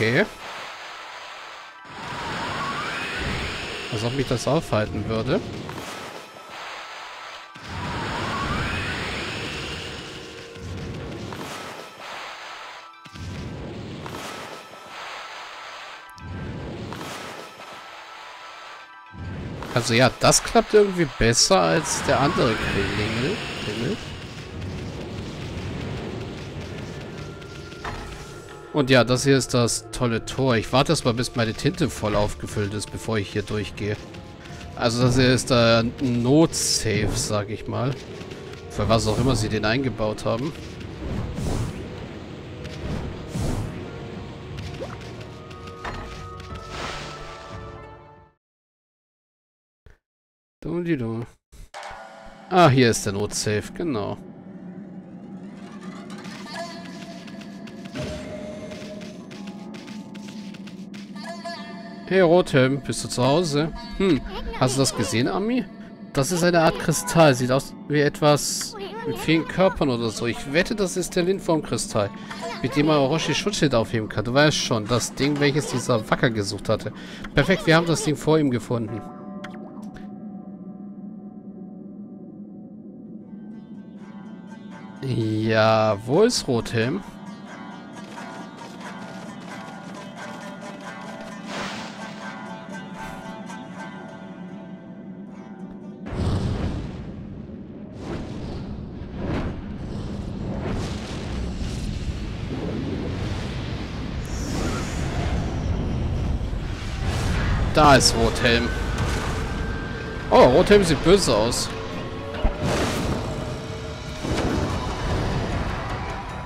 Okay. Als ob mich das aufhalten würde. Also ja, das klappt irgendwie besser als der andere Klingel. Und ja, das hier ist das tolle Tor. Ich warte erstmal, bis meine Tinte voll aufgefüllt ist, bevor ich hier durchgehe. Also das hier ist der Not-Safe, sag ich mal. Für was auch immer sie den eingebaut haben. Ah, hier ist der Notsafe, genau. Hey Rotem, bist du zu Hause? Hm, hast du das gesehen, Ami? Das ist eine Art Kristall, sieht aus wie etwas mit vielen Körpern oder so. Ich wette, das ist der Lindformkristall, mit dem man Orochi Schutzschild aufheben kann. Du weißt schon, das Ding, welches dieser Wacker gesucht hatte. Perfekt, wir haben das Ding vor ihm gefunden. Ja, wo ist Rothelm? Da ist Rothelm. Oh, Rothelm sieht böse aus.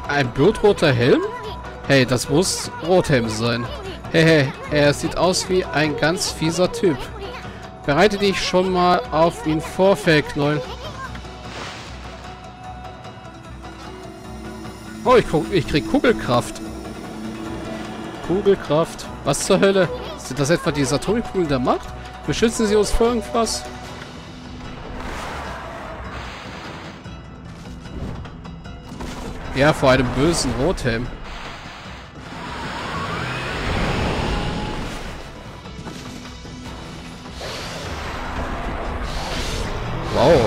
Ein blutroter Helm? Hey, das muss Rothelm sein. Hey, er sieht aus wie ein ganz fieser Typ. Bereite dich schon mal auf ihn vor, Fellknäuel. Oh, ich krieg Kugelkraft. Kugelkraft. Was zur Hölle? Sind das etwa die Satomikugeln der Macht? Beschützen sie uns vor irgendwas? Ja, vor einem bösen Rothelm. Wow.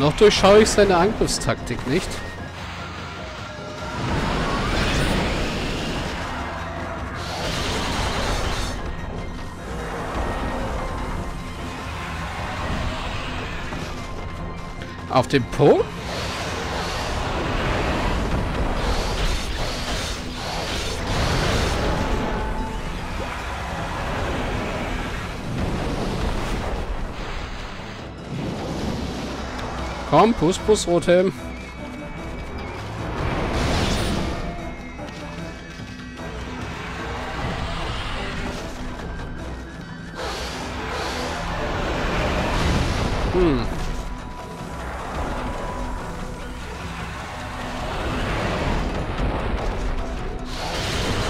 Noch durchschaue ich seine Angriffstaktik nicht. Auf den Po? Komm, Puss, Puss, Rothelm.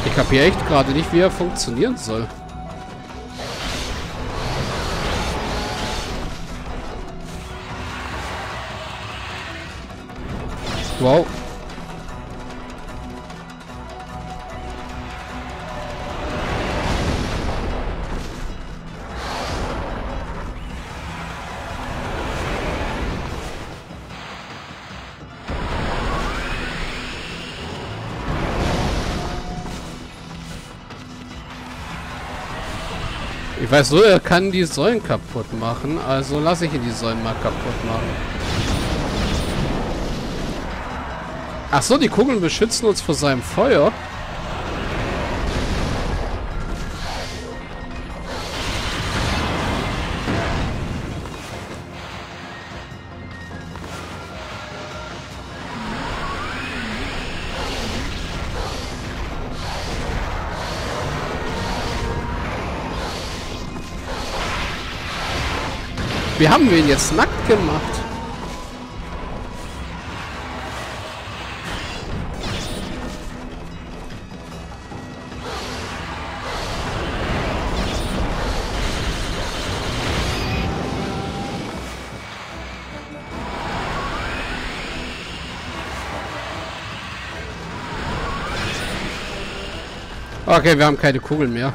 Ich kapiere echt gerade nicht, wie er funktionieren soll. Wow. Ich weiß nur, er kann die Säulen kaputt machen, also lasse ich ihn die Säulen mal kaputt machen. Ach so, die Kugeln beschützen uns vor seinem Feuer. Wie haben wir ihn jetzt nackt gemacht? Okay, wir haben keine Kugeln mehr.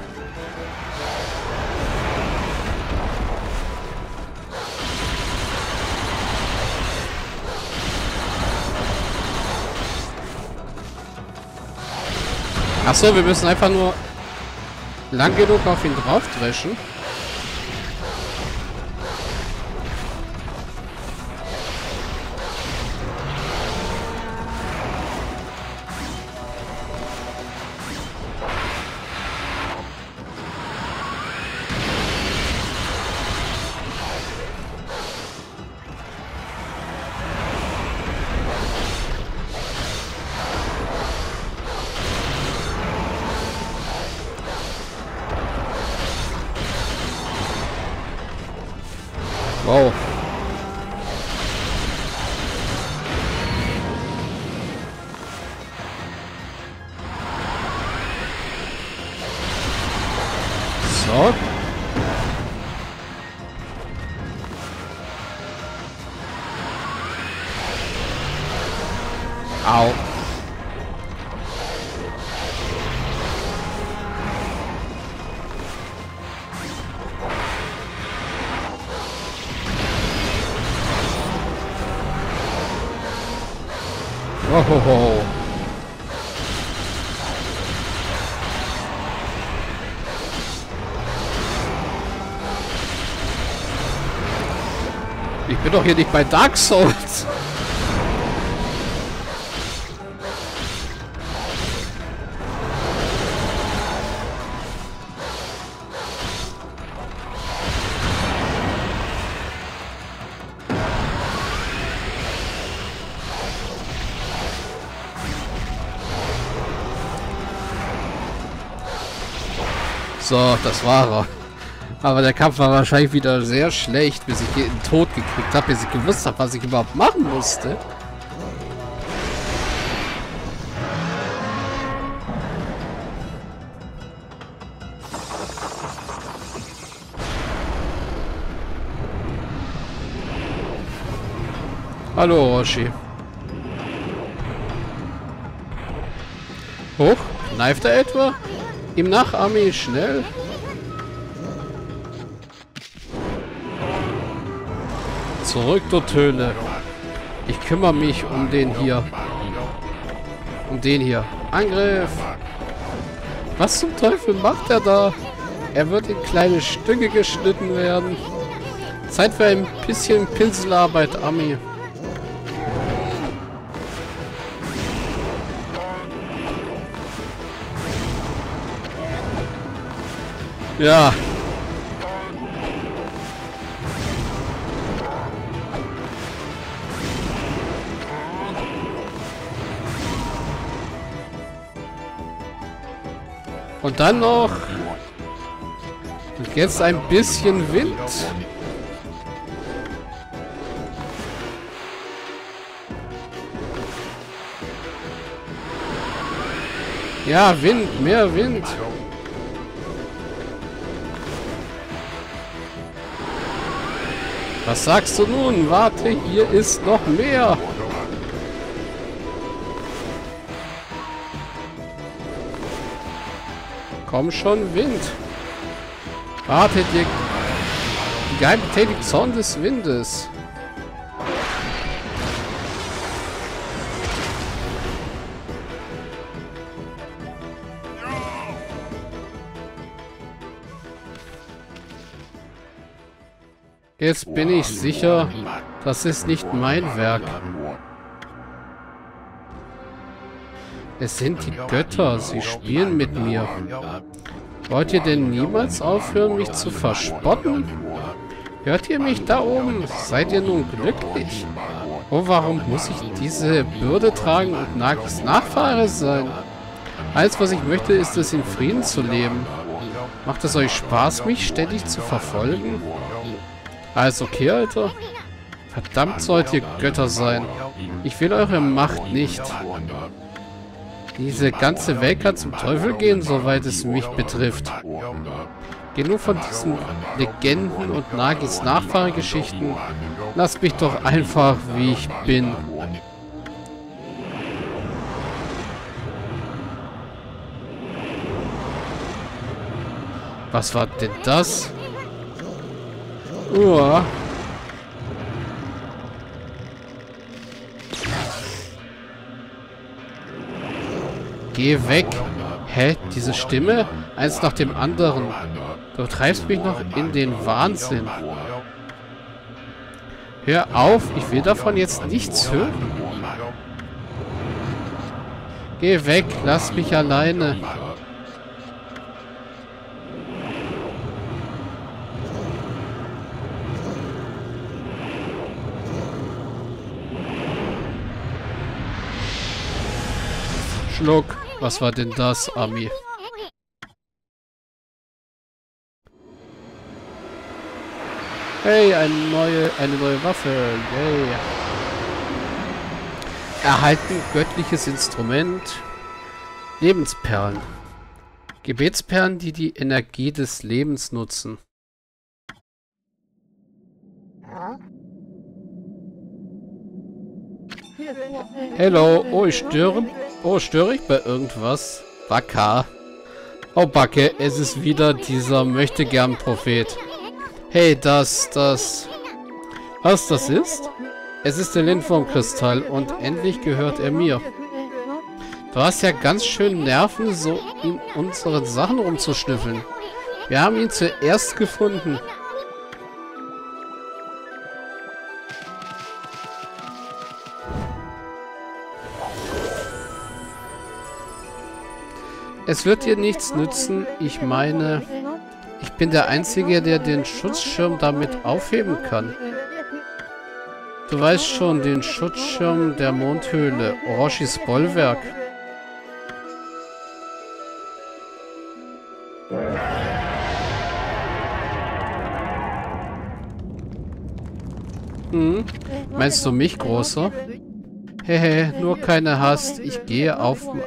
Achso, wir müssen einfach nur lang genug auf ihn drauf dreschen. Wow. So. Au. Ohoho. Ich bin doch hier nicht bei Dark Souls. So, das war er. Aber der Kampf war wahrscheinlich wieder sehr schlecht, bis ich den Tod gekriegt habe, bis ich gewusst habe, was ich überhaupt machen musste. Hallo, Orochi. Hoch? Kneift er etwa? Ihm nach, Ami, schnell. Zurück zur Töne. Ich kümmere mich um den hier. Um den hier. Angriff. Was zum Teufel macht er da? Er wird in kleine Stücke geschnitten werden. Zeit für ein bisschen Pinselarbeit, Ami. Ja. Und dann noch. Und jetzt ein bisschen Wind. Ja, Wind, mehr Wind. Was sagst du nun? Warte, hier ist noch mehr. Komm schon, Wind. Warte, die geheimtätige Zorn des Windes. Jetzt bin ich sicher, das ist nicht mein Werk. Es sind die Götter, sie spielen mit mir. Wollt ihr denn niemals aufhören, mich zu verspotten? Hört ihr mich da oben? Seid ihr nun glücklich? Oh, warum muss ich diese Bürde tragen und Nagis Nachfahre sein? Alles, was ich möchte, ist es, in Frieden zu leben. Macht es euch Spaß, mich ständig zu verfolgen? Alles okay, Alter? Verdammt sollt ihr Götter sein. Ich will eure Macht nicht. Diese ganze Welt kann zum Teufel gehen, soweit es mich betrifft. Genug von diesen Legenden und Nagis Nachfahrengeschichten. Lasst mich doch einfach, wie ich bin. Was war denn das? Uah. Geh weg. Hä? Diese Stimme? Eins nach dem anderen. Du treibst mich noch in den Wahnsinn. Hör auf, ich will davon jetzt nichts hören. Geh weg, lass mich alleine. Schluck. Was war denn das, Ami? Hey, eine neue Waffe. Yay. Erhalten göttliches Instrument. Lebensperlen. Gebetsperlen, die die Energie des Lebens nutzen. Hello. Oh, ich störe. Oh, störe ich bei irgendwas? Baka. Oh, Backe. Es ist wieder dieser Möchtegern-Prophet. Hey, Was das ist? Es ist der Lindformkristall und endlich gehört er mir. Du hast ja ganz schön Nerven, so in unseren Sachen rumzuschnüffeln. Wir haben ihn zuerst gefunden. Es wird dir nichts nützen, ich meine... Ich bin der Einzige, der den Schutzschirm damit aufheben kann. Du weißt schon, den Schutzschirm der Mondhöhle, Orochis Bollwerk. Hm? Meinst du mich, Großer? Hehe, nur keine Hast. Ich gehe aufmachen.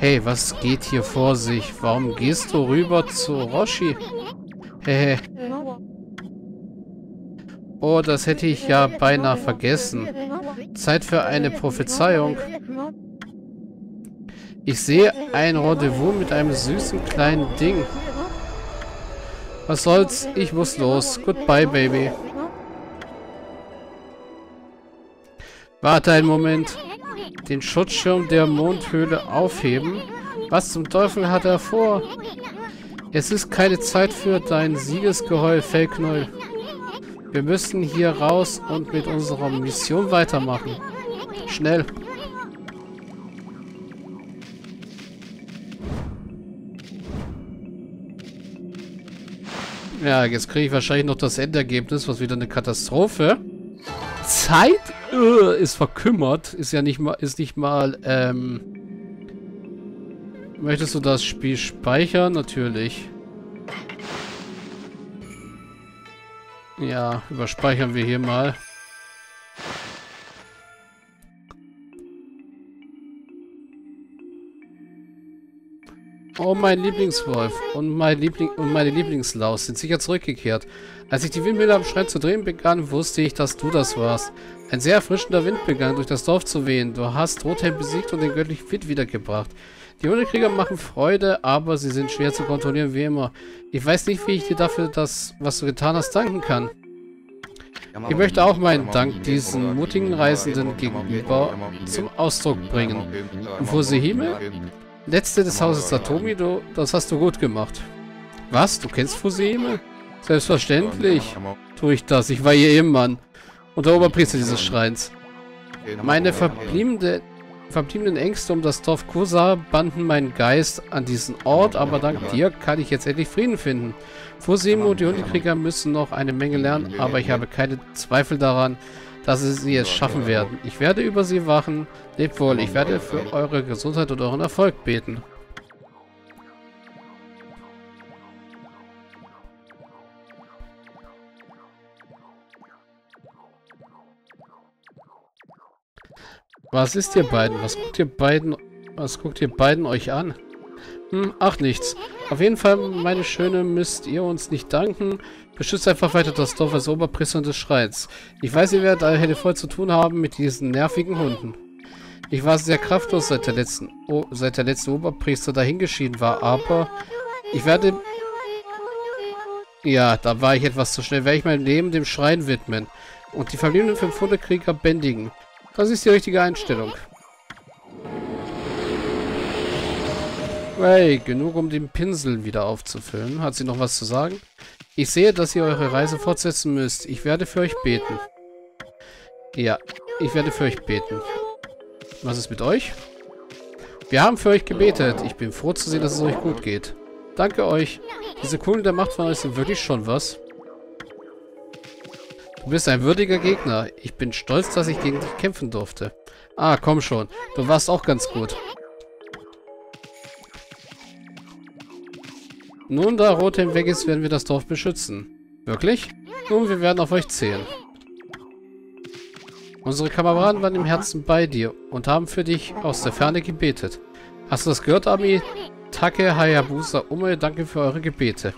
Hey, was geht hier vor sich? Warum gehst du rüber zu Orochi? Hehe. Oh, das hätte ich ja beinahe vergessen. Zeit für eine Prophezeiung. Ich sehe ein Rendezvous mit einem süßen kleinen Ding. Was soll's? Ich muss los. Goodbye, Baby. Warte einen Moment. Den Schutzschirm der Mondhöhle aufheben? Was zum Teufel hat er vor? Es ist keine Zeit für dein Siegesgeheul, Fellknäuel. Wir müssen hier raus und mit unserer Mission weitermachen. Schnell. Ja, jetzt kriege ich wahrscheinlich noch das Endergebnis, was wieder eine Katastrophe. Zeit ist verkümmert. Ist nicht mal. Möchtest du das Spiel speichern? Natürlich. Ja, überspeichern wir hier mal. Oh, mein Lieblingswolf und meine Lieblingslaus sind sicher zurückgekehrt. Als ich die Windmühle am Schrein zu drehen begann, wusste ich, dass du das warst. Ein sehr erfrischender Wind begann, durch das Dorf zu wehen. Du hast Rothel besiegt und den göttlichen Wind wiedergebracht. Die Hundekrieger machen Freude, aber sie sind schwer zu kontrollieren, wie immer. Ich weiß nicht, wie ich dir dafür das, was du getan hast, danken kann. Ich möchte auch meinen Dank diesen mutigen Reisenden gegenüber zum Ausdruck bringen. Fuse-hime? Letzte des Hauses Satomi, das hast du gut gemacht. Was? Du kennst Fuse-hime? Selbstverständlich tue ich das. Ich war ihr Ehemann und der Oberpriester dieses Schreins. Meine verbliebenen Ängste um das Dorf Kosa banden meinen Geist an diesen Ort, aber dank dir kann ich jetzt endlich Frieden finden. Fuse-hime und die Hundekrieger müssen noch eine Menge lernen, aber ich habe keine Zweifel daran, dass sie es schaffen werden. Ich werde über sie wachen. Lebt wohl. Ich werde für eure Gesundheit und euren Erfolg beten. Was ist ihr beiden? Was guckt ihr beiden euch an? Hm, ach nichts. Auf jeden Fall, meine Schöne, müsst ihr uns nicht danken. Beschützt einfach weiter das Dorf als Oberpriester des Schreins. Ich weiß, ihr werdet alle Hände voll zu tun haben mit diesen nervigen Hunden. Ich war sehr kraftlos, seit der letzte Oberpriester dahingeschieden war, aber ich werde... Ja, da war ich etwas zu schnell. Werde ich mein Leben dem Schrein widmen und die verbliebenen 500 Krieger bändigen. Das ist die richtige Einstellung. Hey, genug um den Pinsel wieder aufzufüllen. Hat sie noch was zu sagen? Ich sehe, dass ihr eure Reise fortsetzen müsst. Ich werde für euch beten. Ja, ich werde für euch beten. Was ist mit euch? Wir haben für euch gebetet. Ich bin froh zu sehen, dass es euch gut geht. Danke euch. Diese Kugeln der Macht von euch sind wirklich schon was. Du bist ein würdiger Gegner. Ich bin stolz, dass ich gegen dich kämpfen durfte. Ah, komm schon. Du warst auch ganz gut. Nun, da Rot hinweg ist, werden wir das Dorf beschützen. Wirklich? Nun, wir werden auf euch zählen. Unsere Kameraden waren im Herzen bei dir und haben für dich aus der Ferne gebetet. Hast du das gehört, Ami? Take, Hayabusa, Ume, danke für eure Gebete.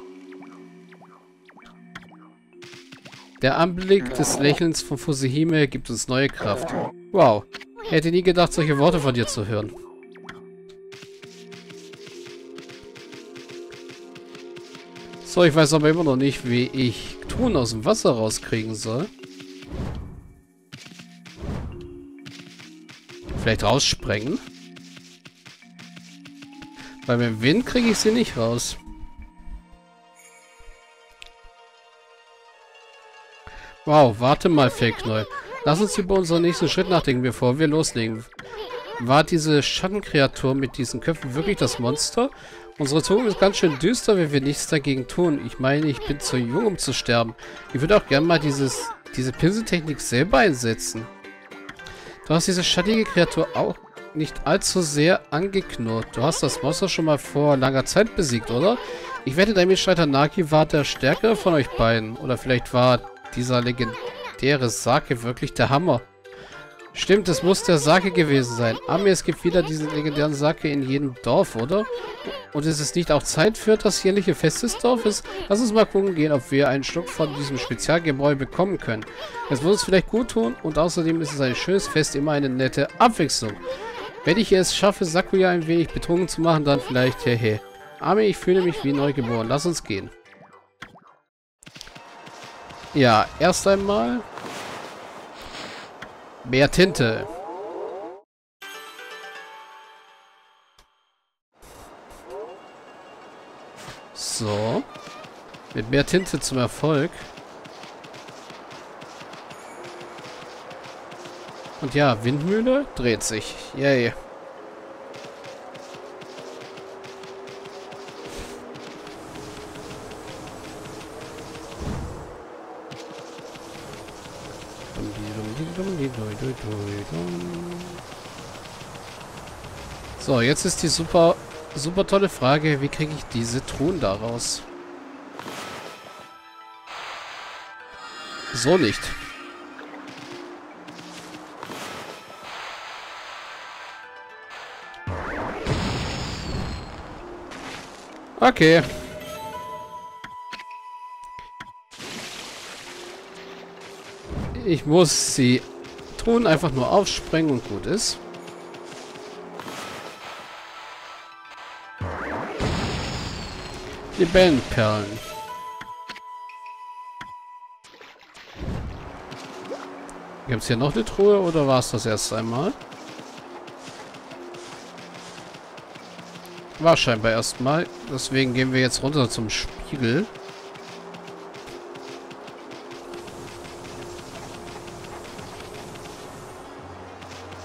Der Anblick des Lächelns von Fuse-hime gibt uns neue Kraft. Wow, hätte nie gedacht, solche Worte von dir zu hören. So, ich weiß aber immer noch nicht, wie ich Ton aus dem Wasser rauskriegen soll. Vielleicht raussprengen? Weil mit dem Wind kriege ich sie nicht raus. Wow, warte mal, Fellknäuel. Lass uns über unseren nächsten Schritt nachdenken, bevor wir loslegen. War diese Schattenkreatur mit diesen Köpfen wirklich das Monster? Unsere Zukunft ist ganz schön düster, wenn wir nichts dagegen tun. Ich meine, ich bin zu jung, um zu sterben. Ich würde auch gerne mal diese Pinseltechnik selber einsetzen. Du hast diese schattige Kreatur auch nicht allzu sehr angeknurrt. Du hast das Monster schon mal vor langer Zeit besiegt, oder? Ich wette, dein Mitstreiter Nagi war der Stärkere von euch beiden. Oder vielleicht war dieser legendäre Sake wirklich der Hammer. Stimmt, es muss der Sake gewesen sein. Ami, es gibt wieder diesen legendären Sake in jedem Dorf, oder? Und ist es nicht auch Zeit für das jährliche Fest des Dorfes? Lass uns mal gucken gehen, ob wir einen Schluck von diesem Spezialgebräu bekommen können. Es wird uns vielleicht gut tun und außerdem ist es ein schönes Fest, immer eine nette Abwechslung. Wenn ich es schaffe, Sakuya ein wenig betrunken zu machen, dann vielleicht, hehe. Ami, ich fühle mich wie neugeboren. Lass uns gehen. Ja, erst einmal... mehr Tinte. So. Mit mehr Tinte zum Erfolg. Und ja, Windmühle dreht sich. Yay. So, jetzt ist die super tolle Frage, wie kriege ich diese Truhen da raus? So nicht. Okay. Ich muss sie Truhen einfach nur aufsprengen und gut ist. Die Bellenperlen. Gibt es hier noch eine Truhe oder war es das erst einmal? War scheinbar erstmal. Deswegen gehen wir jetzt runter zum Spiegel.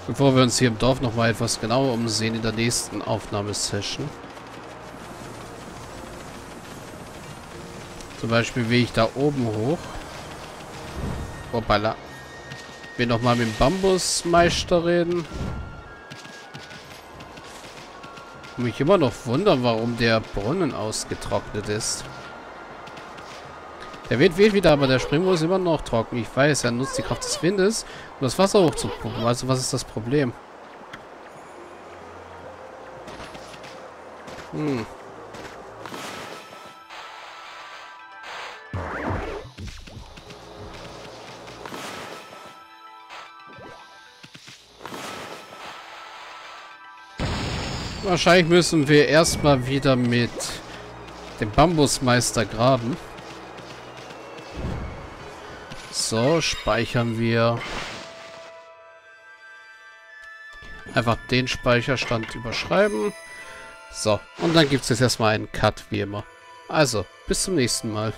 Bevor wir uns hier im Dorf nochmal etwas genauer umsehen in der nächsten Aufnahmesession. Zum Beispiel will ich da oben hoch. Hoppala. Will nochmal mit dem Bambusmeister reden. Und mich immer noch wundern, warum der Brunnen ausgetrocknet ist. Der Wind weht wieder, aber der Springbrunnen ist immer noch trocken. Ich weiß, er nutzt die Kraft des Windes, um das Wasser hochzupumpen. Also was ist das Problem? Hm. Wahrscheinlich müssen wir erstmal wieder mit dem Bambusmeister graben. So, speichern wir. Einfach den Speicherstand überschreiben. So, und dann gibt es jetzt erstmal einen Cut, wie immer. Also, bis zum nächsten Mal.